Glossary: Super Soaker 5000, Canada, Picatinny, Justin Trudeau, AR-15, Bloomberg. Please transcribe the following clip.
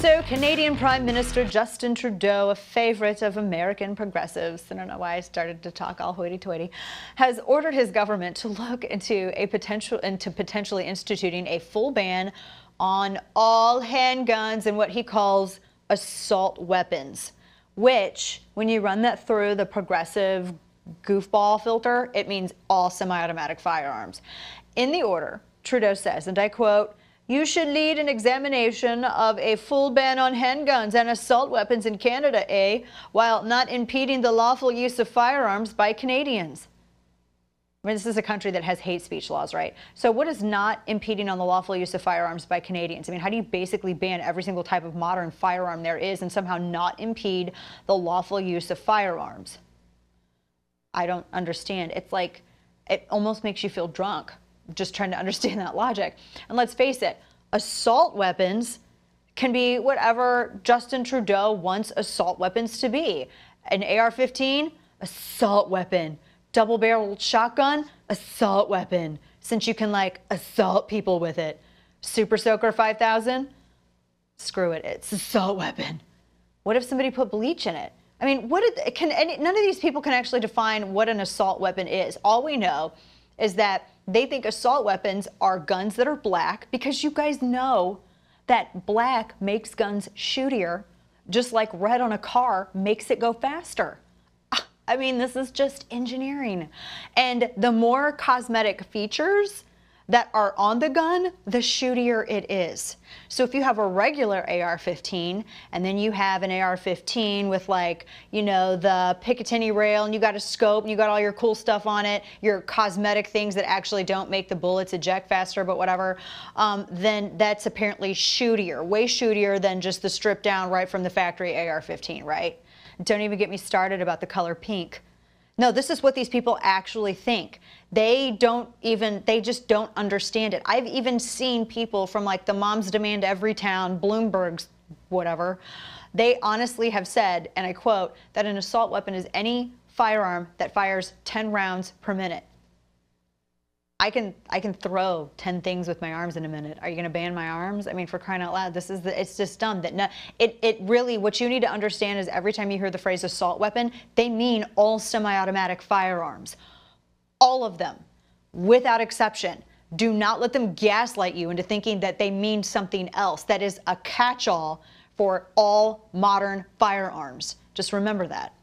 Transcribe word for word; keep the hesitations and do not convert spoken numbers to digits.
So Canadian Prime Minister Justin Trudeau, a favorite of American progressives, I don't know why I started to talk all hoity-toity, has ordered his government to look into a potential into potentially instituting a full ban on all handguns and what he calls assault weapons, which, when you run that through the progressive goofball filter, it means all semi-automatic firearms. In the order, Trudeau says, and I quote, "You should lead an examination of a full ban on handguns and assault weapons in Canada, eh? While not impeding the lawful use of firearms by Canadians." I mean, this is a country that has hate speech laws, right? So what is not impeding on the lawful use of firearms by Canadians? I mean, how do you basically ban every single type of modern firearm there is and somehow not impede the lawful use of firearms? I don't understand. It's like, it almost makes you feel drunk just trying to understand that logic. And let's face it, assault weapons can be whatever Justin Trudeau wants assault weapons to be. An A R fifteen, assault weapon. Double-barreled shotgun, assault weapon. Since you can, like, assault people with it. Super Soaker five thousand, screw it, it's assault weapon. What if somebody put bleach in it? I mean, what did, can any, none of these people can actually define what an assault weapon is. All we know is that they think assault weapons are guns that are black, because you guys know that black makes guns shootier, just like red on a car makes it go faster. I mean, this is just engineering. And the more cosmetic features that are on the gun, the shootier it is. So if you have a regular A R fifteen and then you have an A R fifteen with, like, you know, the Picatinny rail, and you got a scope and you got all your cool stuff on it, your cosmetic things that actually don't make the bullets eject faster, but whatever, um, then that's apparently shootier, way shootier than just the stripped down right from the factory A R fifteen, right? Don't even get me started about the color pink. No, this is what these people actually think. They don't even, they just don't understand it. I've even seen people from, like, the Moms Demand Action, Bloomberg's, whatever. They honestly have said, and I quote, that an assault weapon is any firearm that fires ten rounds per minute. I can, I can throw ten things with my arms in a minute. Are you going to ban my arms? I mean, for crying out loud, this is the, it's just dumb. That no, it, it really, what you need to understand is every time you hear the phrase assault weapon, they mean all semi-automatic firearms. All of them, without exception. Do not let them gaslight you into thinking that they mean something else. That is a catch-all for all modern firearms. Just remember that.